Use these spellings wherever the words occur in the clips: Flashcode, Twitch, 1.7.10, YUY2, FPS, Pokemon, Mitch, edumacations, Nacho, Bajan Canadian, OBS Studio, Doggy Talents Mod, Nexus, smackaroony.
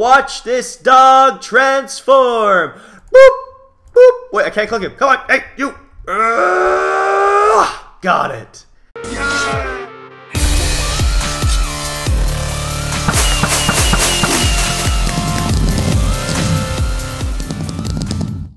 Watch this dog transform. Boop, boop. Wait, I can't click him. Come on, hey, you. Got it.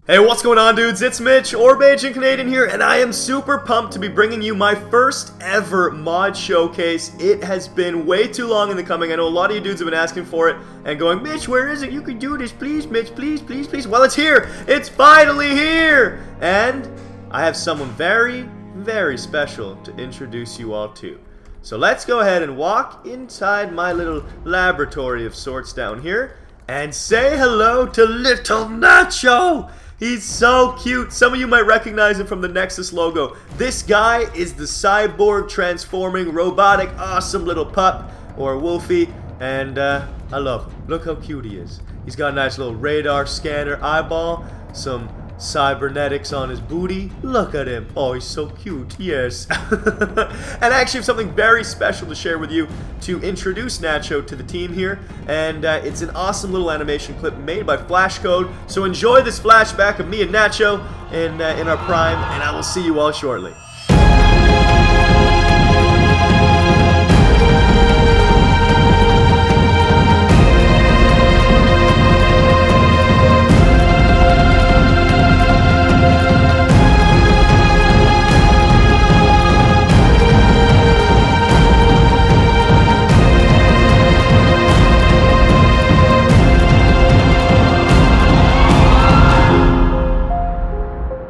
Hey, what's going on, dudes? It's Mitch, or Bajan Canadian here, and I am super pumped to be bringing you my first ever mod showcase. It has been way too long in the coming. I know a lot of you dudes have been asking for it and going, Mitch, where is it? You can do this, please, Mitch, please, please, please. Well, it's here. It's finally here. And I have someone very, very special to introduce you all to. So let's go ahead and walk inside my little laboratory of sorts down here and say hello to little Nacho. He's so cute. Some of you might recognize him from the Nexus logo. This guy is the cyborg transforming robotic awesome little pup or wolfie, and I love him. Look how cute he is. He's got a nice little radar scanner eyeball, some cybernetics on his booty. Look at him. Oh, he's so cute. Yes. And I actually have something very special to share with you to introduce Nacho to the team here, and it's an awesome little animation clip made by Flashcode. So enjoy this flashback of me and Nacho in our prime, and I will see you all shortly.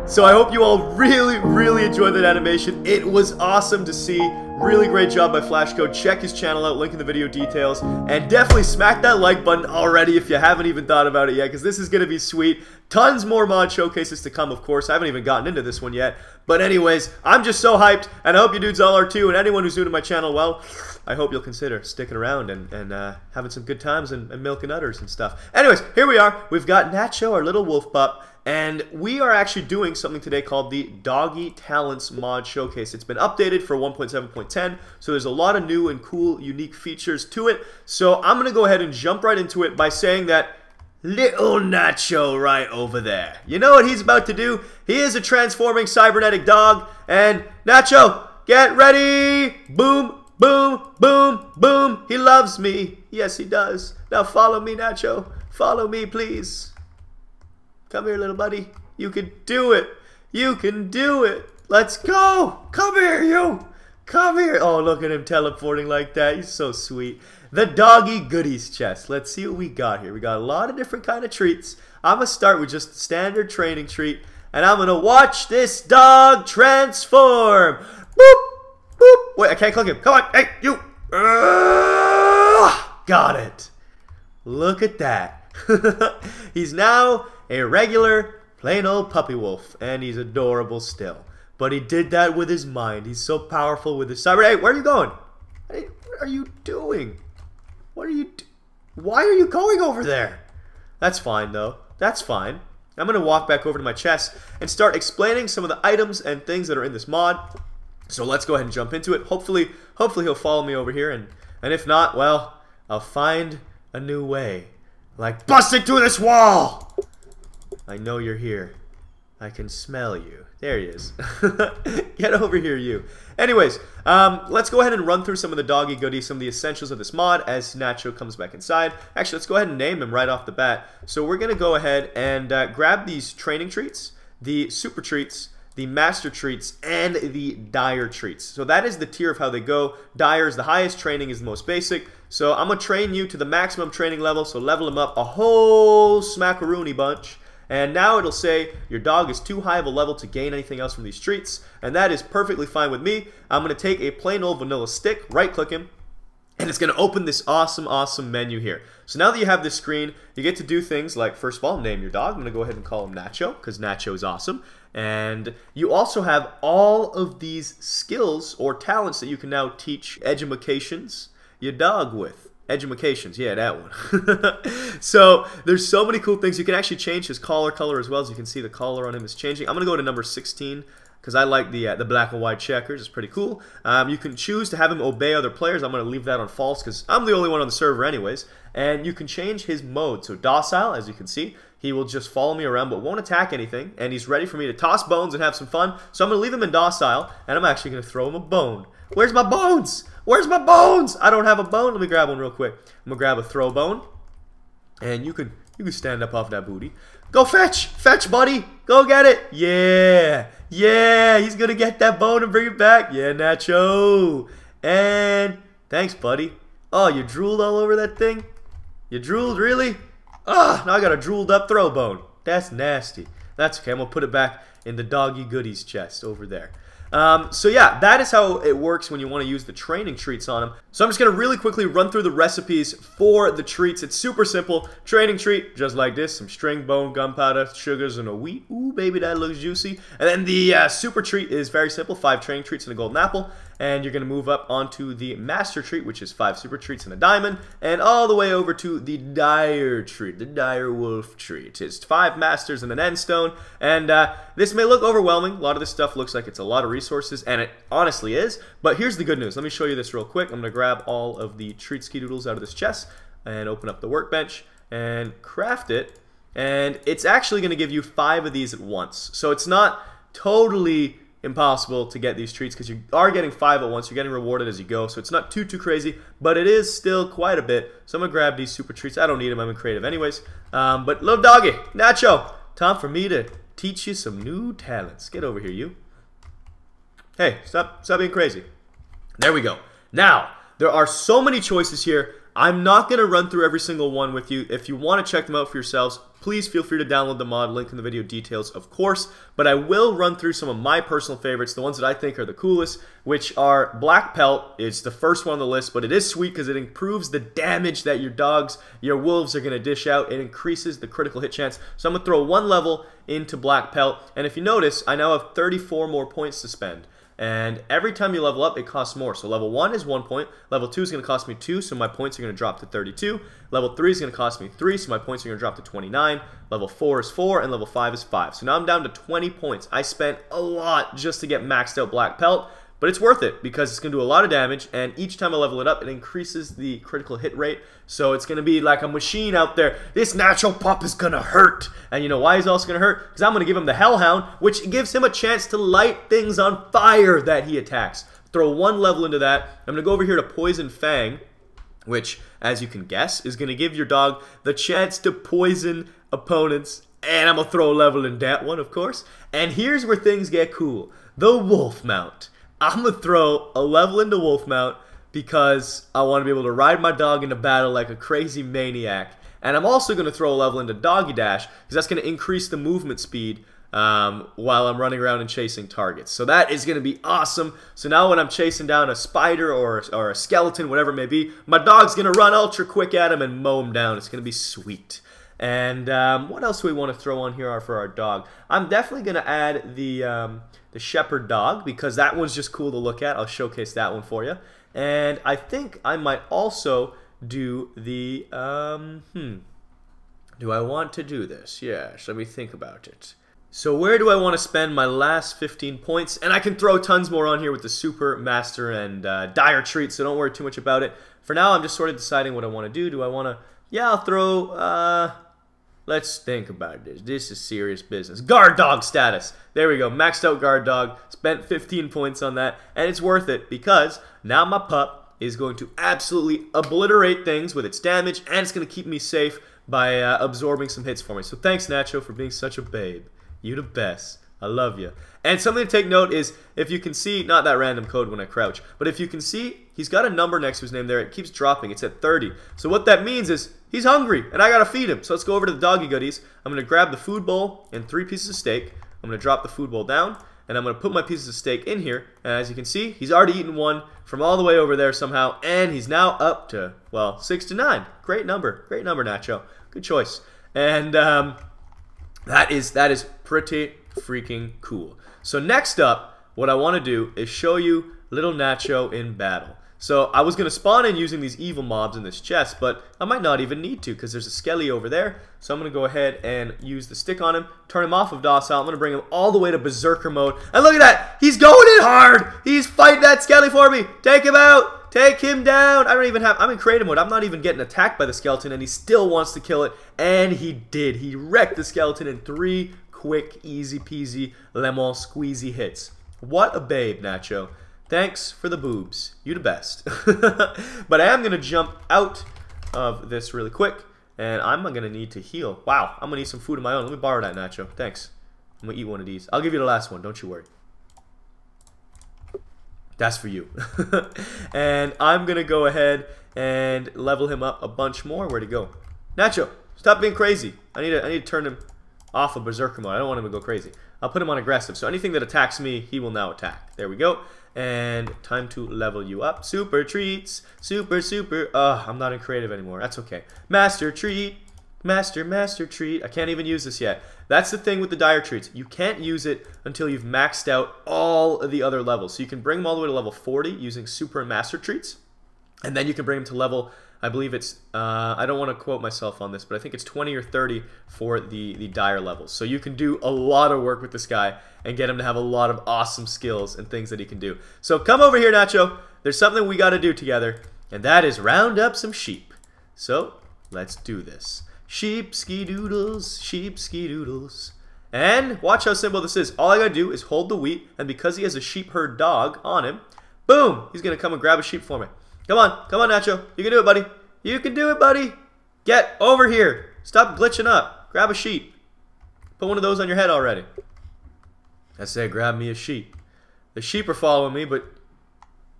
So I hope you all really, really enjoyed that animation. It was awesome to see. Really great job by Flashcode. Check his channel out, link in the video details. And definitely smack that like button already if you haven't even thought about it yet, because this is going to be sweet. Tons more mod showcases to come, of course. I haven't even gotten into this one yet. But anyways, I'm just so hyped, and I hope you dudes all are too. And anyone who's new to my channel, well, I hope you'll consider sticking around and having some good times and milking udders and stuff. Anyways, here we are. We've got Nacho, our little wolf pup. And we are actually doing something today called the Doggy Talents Mod Showcase. It's been updated for 1.7.10, so there's a lot of new and cool, unique features to it. So I'm going to go ahead and jump right into it by saying that little Nacho right over there, you know what he's about to do? He is a transforming cybernetic dog. And Nacho, get ready. Boom, boom, boom, boom. He loves me. Yes, he does. Now follow me, Nacho. Follow me, please. Come here, little buddy. You can do it. You can do it. Let's go. Come here, you. Come here. Oh, look at him teleporting like that. He's so sweet. The doggy goodies chest. Let's see what we got here. We got a lot of different kind of treats. I'm going to start with just standard training treat. And I'm going to watch this dog transform. Boop, boop. Wait, I can't click him. Come on. Hey, you. Got it. Look at that. He's now a regular, plain old puppy wolf, and he's adorable still. But he did that with his mind. He's so powerful with his cyber. Hey, where are you going? Hey, what are you doing? What are you? Why are you going over there? That's fine though. That's fine. I'm gonna walk back over to my chest and start explaining some of the items and things that are in this mod. So let's go ahead and jump into it. Hopefully he'll follow me over here, and if not, well, I'll find a new way. Like busting through this wall. I know you're here. I can smell you. There he is. Get over here, you. Anyways, let's go ahead and run through some of the doggy goodies, some of the essentials of this mod as Nacho comes back inside. Actually, let's go ahead and name him right off the bat. So we're going to go ahead and grab these training treats, the super treats, the master treats, and the dire treats. So that is the tier of how they go. Dire is the highest, training is the most basic. So I'm going to train you to the maximum training level, so level him up a whole smackaroony bunch. And now it'll say your dog is too high of a level to gain anything else from these treats, and that is perfectly fine with me. I'm going to take a plain old vanilla stick, right-click him, and it's going to open this awesome, awesome menu here. So now that you have this screen, you get to do things like, first of all, name your dog. I'm going to go ahead and call him Nacho because Nacho is awesome. And you also have all of these skills or talents that you can now teach edumacations your dog with. Edumacations, yeah, that one. So there's so many cool things. You can actually change his collar color as well. As you can see, the collar on him is changing. I'm going to go to number 16 because I like the black and white checkers. It's pretty cool. You can choose to have him obey other players. I'm going to leave that on false because I'm the only one on the server anyways. And you can change his mode. So docile, as you can see, he will just follow me around but won't attack anything. And he's ready for me to toss bones and have some fun. So I'm going to leave him in docile, and I'm actually going to throw him a bone. Where's my bones? Where's my bones? I don't have a bone. Let me grab one real quick. I'm going to grab a throw bone. And you can stand up off that booty. Go fetch! Fetch, buddy! Go get it! Yeah! Yeah! He's going to get that bone and bring it back. Yeah, Nacho! And thanks, buddy. Oh, you drooled all over that thing? You drooled, really? Ah, now I got a drooled up throw bone. That's nasty. That's okay. I'm going to put it back in the doggy goodies chest over there. So yeah, that is how it works when you want to use the training treats on them. So I'm just going to really quickly run through the recipes for the treats. It's super simple. Training treat, just like this. Some string, bone, gunpowder, sugars, and a wheat. Ooh, baby, that looks juicy. And then the super treat is very simple. 5 training treats and a golden apple. And you're going to move up onto the master treat, which is 5 super treats and a diamond. And all the way over to the dire treat, the dire wolf treat. It's 5 masters and an end stone. And this may look overwhelming. A lot of this stuff looks like it's a lot of resources, and it honestly is, but here's the good news. Let me show you this real quick. I'm gonna grab all of the treat ski doodles out of this chest and open up the workbench and craft it, and it's actually gonna give you 5 of these at once. So it's not totally impossible to get these treats because you are getting 5 at once. You're getting rewarded as you go, so it's not too crazy, but it is still quite a bit. So I'm gonna grab these super treats. I don't need them. I'm in creative anyways, but little doggy Nacho, time for me to teach you some new talents. Get over here, you. Hey, stop being crazy. There we go. Now, there are so many choices here. I'm not going to run through every single one with you. If you want to check them out for yourselves, please feel free to download the mod. Link in the video details, of course. But I will run through some of my personal favorites, the ones that I think are the coolest, which are Black Pelt. It's the first one on the list, but it is sweet because it improves the damage that your dogs, your wolves are going to dish out. It increases the critical hit chance. So I'm going to throw 1 level into Black Pelt. And if you notice, I now have 34 more points to spend. And every time you level up, it costs more. So level 1 is 1 point. Level 2 is going to cost me 2, so my points are going to drop to 32. Level 3 is going to cost me 3, so my points are going to drop to 29. Level 4 is 4, and level 5 is 5. So now I'm down to 20 points. I spent a lot just to get maxed out Black Pelt, but it's worth it because it's going to do a lot of damage, and each time I level it up, it increases the critical hit rate. So it's going to be like a machine out there. This Nacho Pop is going to hurt. And you know why he's also going to hurt? Because I'm going to give him the Hellhound, which gives him a chance to light things on fire that he attacks. Throw 1 level into that. I'm going to go over here to Poison Fang, which, as you can guess, is going to give your dog the chance to poison opponents. And I'm going to throw a level in that one, of course. And here's where things get cool. The Wolf Mount. I'm going to throw a level into Wolf Mount because I want to be able to ride my dog into battle like a crazy maniac. And I'm also going to throw a level into Doggy Dash because that's going to increase the movement speed while I'm running around and chasing targets. So that is going to be awesome. So now when I'm chasing down a spider or a skeleton, whatever it may be, my dog's going to run ultra quick at him and mow him down. It's going to be sweet. And what else do we want to throw on here for our dog? I'm definitely going to add the shepherd dog because that one's just cool to look at. I'll showcase that one for you. And I think I might also do the, do I want to do this? Yes, let me think about it. So where do I want to spend my last 15 points? And I can throw tons more on here with the super, master, and dire treat, so don't worry too much about it. For now, I'm just sort of deciding what I want to do. Do I want to, yeah, I'll throw, let's think about this. This is serious business. Guard dog status. There we go. Maxed out guard dog. Spent 15 points on that. And it's worth it because now my pup is going to absolutely obliterate things with its damage. And it's going to keep me safe by absorbing some hits for me. So thanks, Nacho, for being such a babe. You the best. I love you. And something to take note is if you can see, not that random code when I crouch, but if you can see, he's got a number next to his name there. It keeps dropping. It's at 30. So what that means is he's hungry, and I got to feed him. So let's go over to the doggy goodies. I'm going to grab the food bowl and 3 pieces of steak. I'm going to drop the food bowl down, and I'm going to put my pieces of steak in here. And as you can see, he's already eaten 1 from all the way over there somehow, and he's now up to, well, 6 to 9. Great number. Great number, Nacho. Good choice. And that is pretty freaking cool. So next up, what I want to do is show you little Nacho in battle. So I was going to spawn in using these evil mobs in this chest, but I might not even need to because there's a skelly over there. So I'm going to go ahead and use the stick on him, turn him off of docile. I'm going to bring him all the way to berserker mode. And look at that! He's going in hard! He's fighting that skelly for me! Take him out! Take him down! I don't even have... I'm in creative mode. I'm not even getting attacked by the skeleton, and he still wants to kill it. And he did. He wrecked the skeleton in 3 quick, easy-peasy, lemon squeezy hits. What a babe, Nacho. Thanks for the boobs. You the best. But I am going to jump out of this really quick, and I'm going to need to heal. Wow, I'm going to need some food of my own. Let me borrow that, Nacho. Thanks. I'm going to eat one of these. I'll give you the last one. Don't you worry. That's for you. And I'm going to go ahead and level him up a bunch more. Where'd he go? Nacho, stop being crazy. I need to turn him off of berserker mode. I don't want him to go crazy. I'll put him on aggressive. So anything that attacks me, he will now attack. There we go. And time to level you up. Super treats. Super. I'm not in creative anymore. That's okay. Master treat. Master treat. I can't even use this yet. That's the thing with the dire treats. You can't use it until you've maxed out all of the other levels. So you can bring them all the way to level 40 using super and master treats. And then you can bring them to level, I believe it's, I don't want to quote myself on this, but I think it's 20 or 30 for the dire levels. So you can do a lot of work with this guy and get him to have a lot of awesome skills and things that he can do. So come over here, Nacho. There's something we got to do together, and that is round up some sheep. So let's do this. Sheep ski doodles, and watch how simple this is. All I gotta do is hold the wheat, and because he has a sheep herd dog on him, boom, he's gonna come and grab a sheep for me. Come on, Nacho, you can do it, buddy. You can do it, buddy. Get over here. Stop glitching up. Grab a sheep. Put one of those on your head already. I said, grab me a sheep. The sheep are following me, but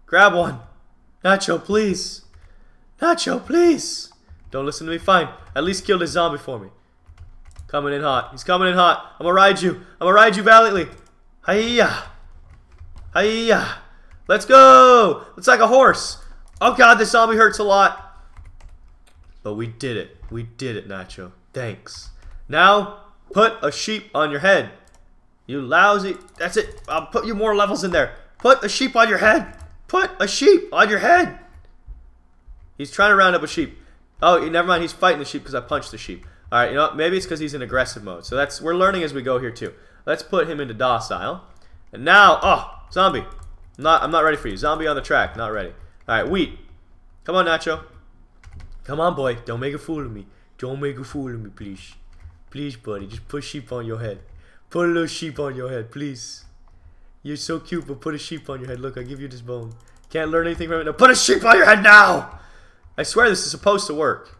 grab one, Nacho, please. Nacho, please. Don't listen to me, fine. At least kill this zombie for me. Coming in hot. He's coming in hot. I'm gonna ride you. I'm gonna ride you valiantly. Hiya. Hiya. Let's go. It's like a horse. Oh god, this zombie hurts a lot. But we did it. We did it, Nacho. Thanks. Now, put a sheep on your head. You lousy. That's it. I'll put you more levels in there. Put a sheep on your head. Put a sheep on your head. He's trying to round up a sheep. Oh, never mind. He's fighting the sheep because I punched the sheep. All right, you know what? Maybe it's because he's in aggressive mode. So that's we're learning as we go here too. Let's put him into docile. And now, oh, zombie! I'm not ready for you. Zombie on the track. Not ready. All right, wheat. Come on, Nacho. Come on, boy. Don't make a fool of me. Don't make a fool of me, please. Please, buddy. Just put sheep on your head. Put a little sheep on your head, please. You're so cute, but put a sheep on your head. Look, I give you this bone. Can't learn anything from it. Now, put a sheep on your head now. I swear this is supposed to work,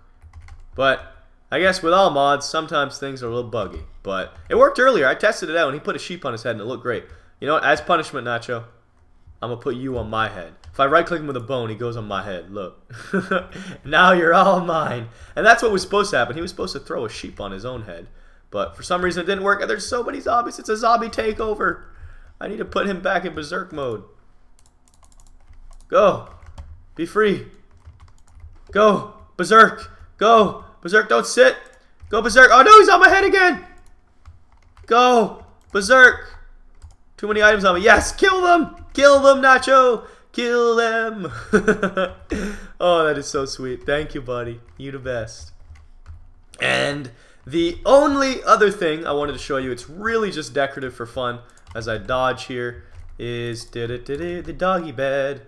but I guess with all mods, sometimes things are a little buggy, but it worked earlier. I tested it out, and he put a sheep on his head, and it looked great. You know what? As punishment, Nacho, I'm going to put you on my head. If I right-click him with a bone, he goes on my head. Look. Now you're all mine. And that's what was supposed to happen. He was supposed to throw a sheep on his own head, but for some reason it didn't work. There's so many zombies. It's a zombie takeover. I need to put him back in berserk mode. Go. Be free. Go, berserk. Go, berserk. Don't sit. Go, berserk. Oh, no, he's on my head again. Go, berserk. Too many items on me. Yes, kill them. Kill them, Nacho. Kill them. Oh, that is so sweet. Thank you, buddy. You the best. And the only other thing I wanted to show you, it's really just decorative for fun as I dodge here, is the doggy bed.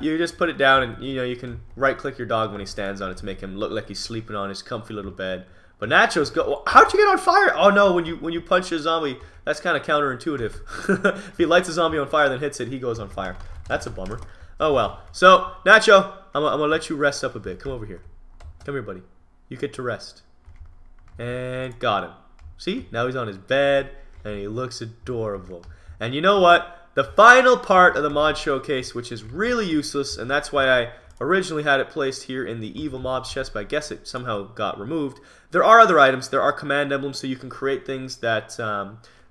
You just put it down, and you know you can right-click your dog when he stands on it to make him look like he's sleeping on his comfy little bed. But Nacho's go. How'd you get on fire? Oh no, when you punch a zombie, that's kind of counterintuitive. If he lights a zombie on fire, then hits it, he goes on fire. That's a bummer. Oh well. So Nacho, I'm gonna let you rest up a bit. Come over here. Come here, buddy. You get to rest. And got him. See? Now he's on his bed, and he looks adorable. And you know what? The final part of the mod showcase, which is really useless, and that's why I originally had it placed here in the evil mobs chest, but I guess it somehow got removed. There are other items. There are command emblems, so you can create things that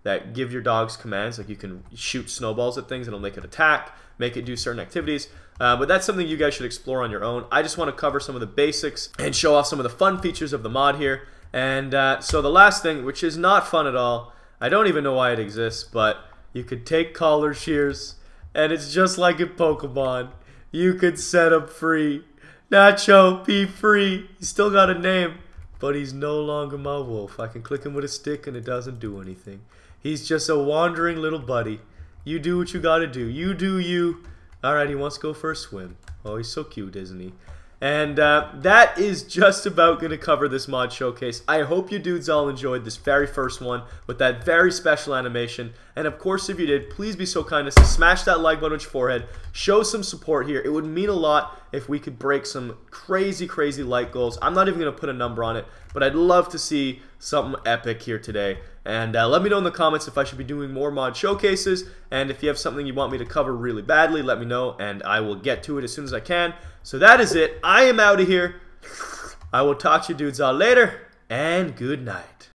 that give your dogs commands, like you can shoot snowballs at things and it'll make it attack, make it do certain activities. But that's something you guys should explore on your own. I just want to cover some of the basics and show off some of the fun features of the mod here. And so the last thing, which is not fun at all, I don't even know why it exists, but you could take collar shears, and it's just like in Pokemon. You could set him free. Nacho, be free. He's still got a name, but he's no longer my wolf. I can click him with a stick and it doesn't do anything. He's just a wandering little buddy. You do what you gotta do. You do you. Alright, he wants to go for a swim. Oh, he's so cute, isn't he? And that is just about going to cover this mod showcase. I hope you dudes all enjoyed this very first one with that very special animation. And of course, if you did, please be so kind as to smash that like button on your forehead. Show some support here. It would mean a lot if we could break some crazy, crazy like goals. I'm not even going to put a number on it, but I'd love to see something epic here today. And let me know in the comments if I should be doing more mod showcases. And if you have something you want me to cover really badly, let me know. And I will get to it as soon as I can. So that is it. I am out of here. I will talk to you dudes all later. And good night.